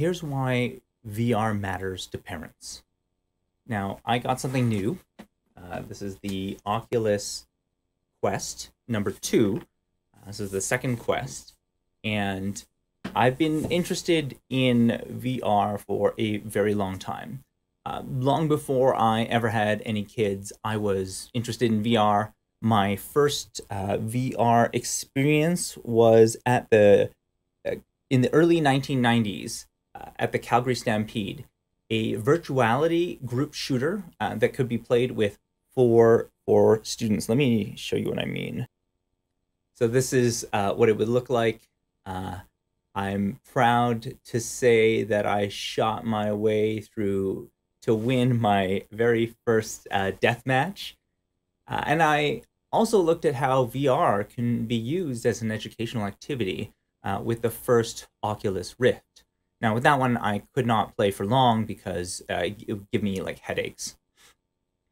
here's why VR matters to parents. Now, I got something new. This is the Oculus Quest number 2. This is the second Quest. And I've been interested in VR for a very long time. Long before I ever had any kids, I was interested in VR. My first VR experience was at the in the early 1990s at the Calgary Stampede, a virtuality group shooter that could be played with four students. Let me show you what I mean. So this is what it would look like. I'm proud to say that I shot my way through to win my very first death match. And I also looked at how VR can be used as an educational activity with the first Oculus Rift. Now with that one, I could not play for long because it would give me like headaches.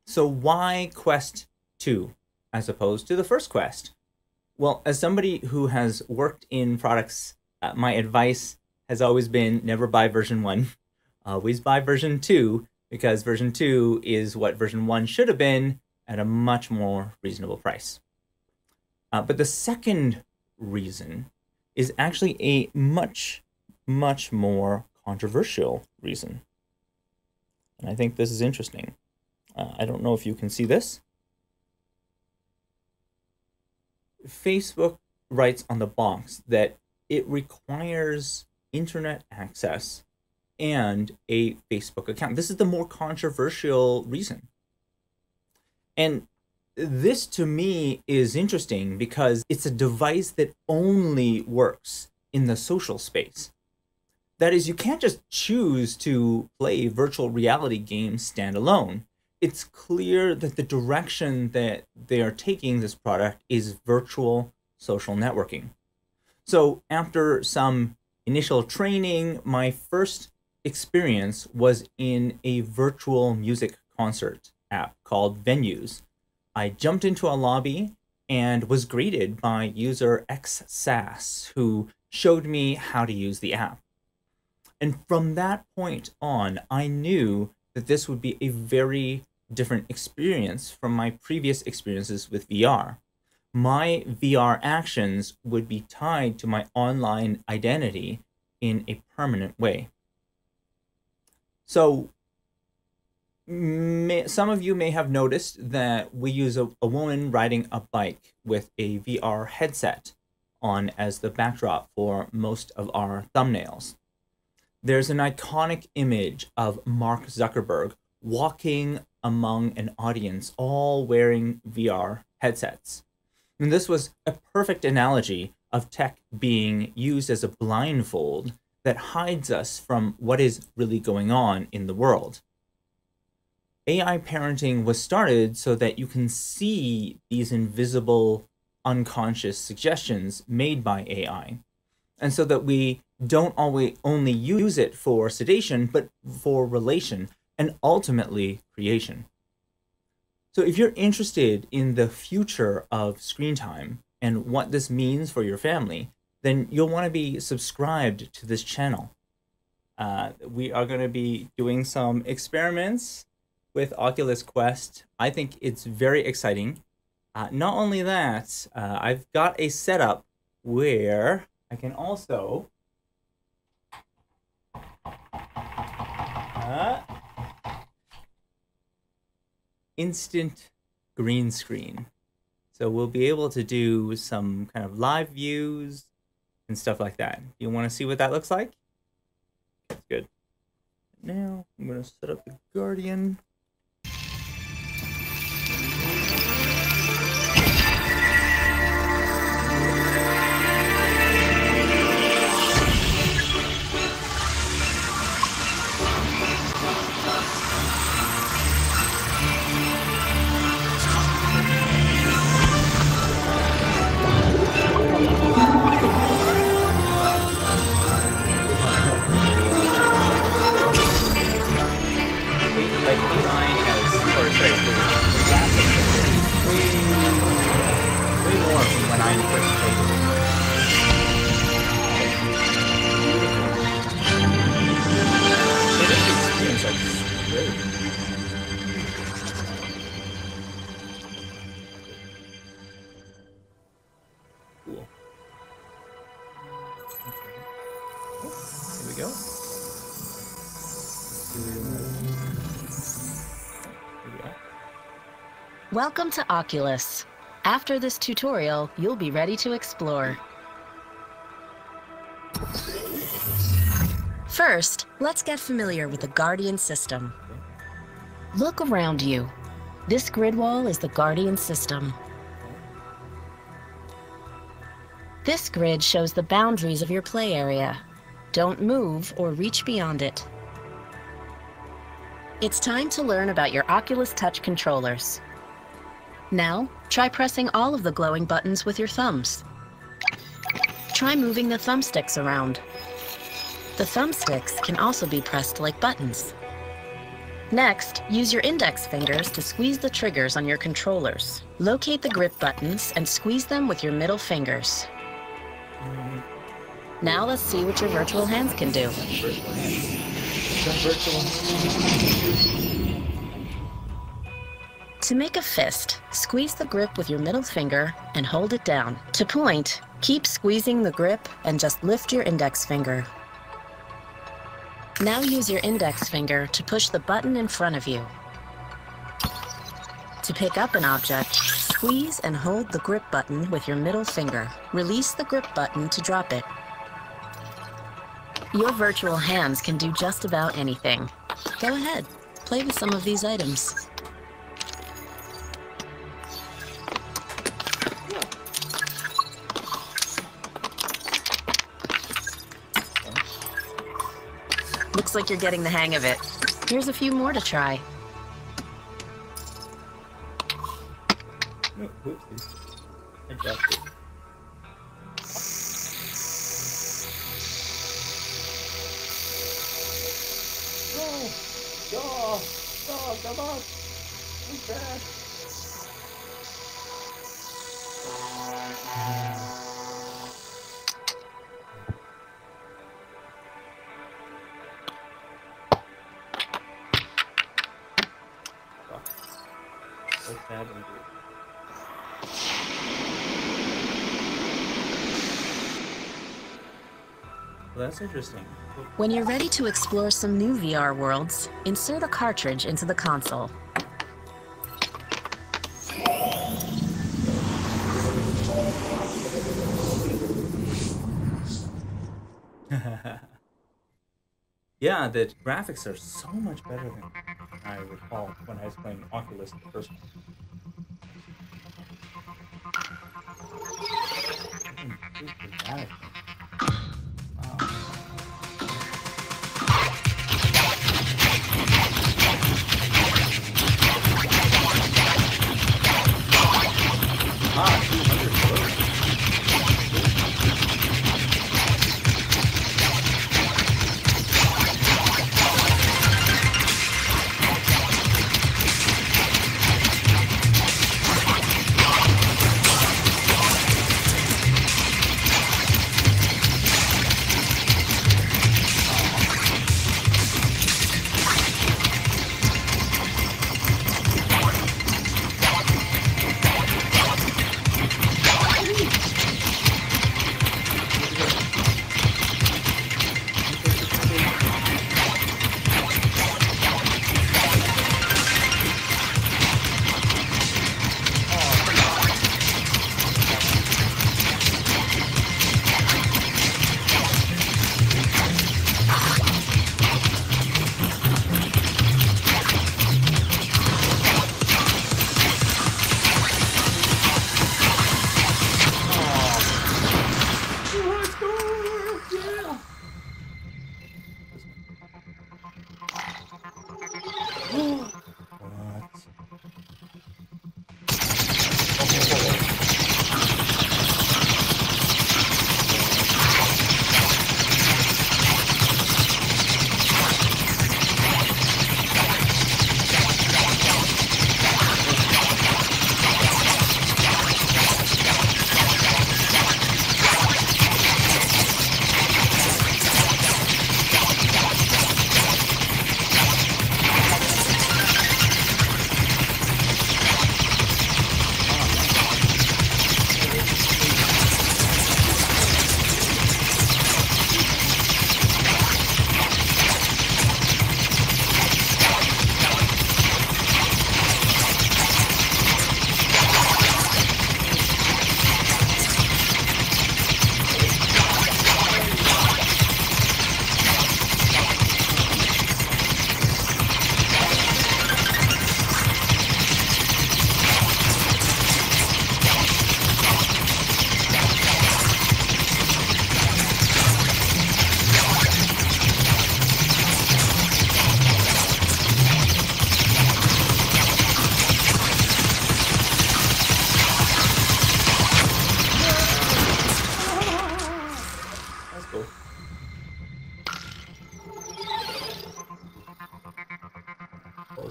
So why Quest 2 as opposed to the first Quest? Well, as somebody who has worked in products, my advice has always been never buy version 1, always buy version 2, because version 2 is what version 1 should have been at a much more reasonable price. But the second reason is actually a much, much more controversial reason. And I think this is interesting. I don't know if you can see this. Facebook writes on the box that it requires internet access and a Facebook account. This is the more controversial reason. And this to me is interesting because it's a device that only works in the social space. That is, you can't just choose to play virtual reality games standalone. It's clear that the direction that they are taking this product is virtual social networking. So after some initial training, my first experience was in a virtual music concert app called Venues. I jumped into a lobby and was greeted by user XSAS, who showed me how to use the app. And from that point on, I knew that this would be a very different experience from my previous experiences with VR. My VR actions would be tied to my online identity in a permanent way. So some of you may have noticed that we use a woman riding a bike with a VR headset on as the backdrop for most of our thumbnails. There's an iconic image of Mark Zuckerberg walking among an audience, all wearing VR headsets. And this was a perfect analogy of tech being used as a blindfold that hides us from what is really going on in the world. AI parenting was started so that you can see these invisible, unconscious suggestions made by AI, and so that we don't always only use it for sedation, but for relation and ultimately creation. So if you're interested in the future of screen time and what this means for your family, then you'll want to be subscribed to this channel. We are going to be doing some experiments with Oculus Quest. I think it's very exciting. Not only that, I've got a setup where I can also instant green screen. So we'll be able to do some kind of live views and stuff like that. You want to see what that looks like? That's good. Now I'm going to set up the Guardian. Like go. Welcome to Oculus. After this tutorial, you'll be ready to explore. First, let's get familiar with the Guardian system. Look around you. This grid wall is the Guardian system. This grid shows the boundaries of your play area. Don't move or reach beyond it. It's time to learn about your Oculus Touch controllers. Now, try pressing all of the glowing buttons with your thumbs. Try moving the thumbsticks around. The thumbsticks can also be pressed like buttons. Next, use your index fingers to squeeze the triggers on your controllers. Locate the grip buttons and squeeze them with your middle fingers. Now let's see what your virtual hands can do. To make a fist, squeeze the grip with your middle finger and hold it down. To point, keep squeezing the grip and just lift your index finger. Now use your index finger to push the button in front of you. To pick up an object, squeeze and hold the grip button with your middle finger. Release the grip button to drop it. Your virtual hands can do just about anything. Go ahead, play with some of these items. Looks like you're getting the hang of it. Here's a few more to try. Well, that's interesting. When you're ready to explore some new VR worlds, insert a cartridge into the console. Yeah, the graphics are so much better than I recall when I was playing Oculus the first one.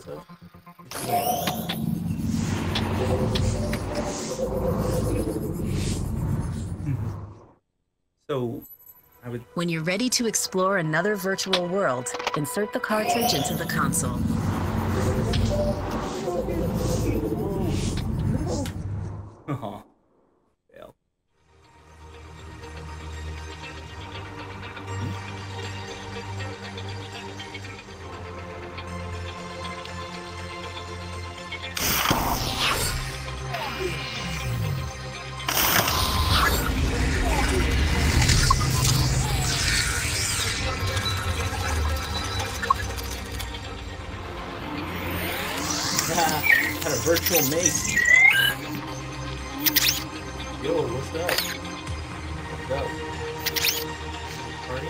was it. So, I would... When you're ready to explore another virtual world, insert the cartridge into the console. Oh, fail. Had a virtual mate. Yo, what's up? What's up? Party?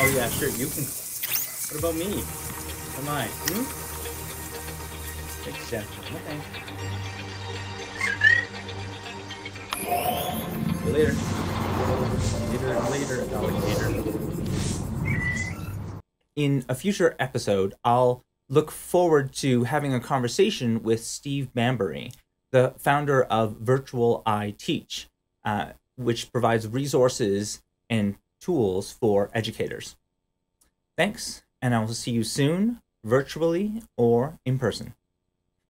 Oh yeah, sure, you can. What about me? Am I? Hmm? Except, okay. Later. Later, later. In a future episode, I'll look forward to having a conversation with Steve Bambury, the founder of Virtual I Teach, which provides resources and tools for educators. Thanks, and I will see you soon, virtually or in person.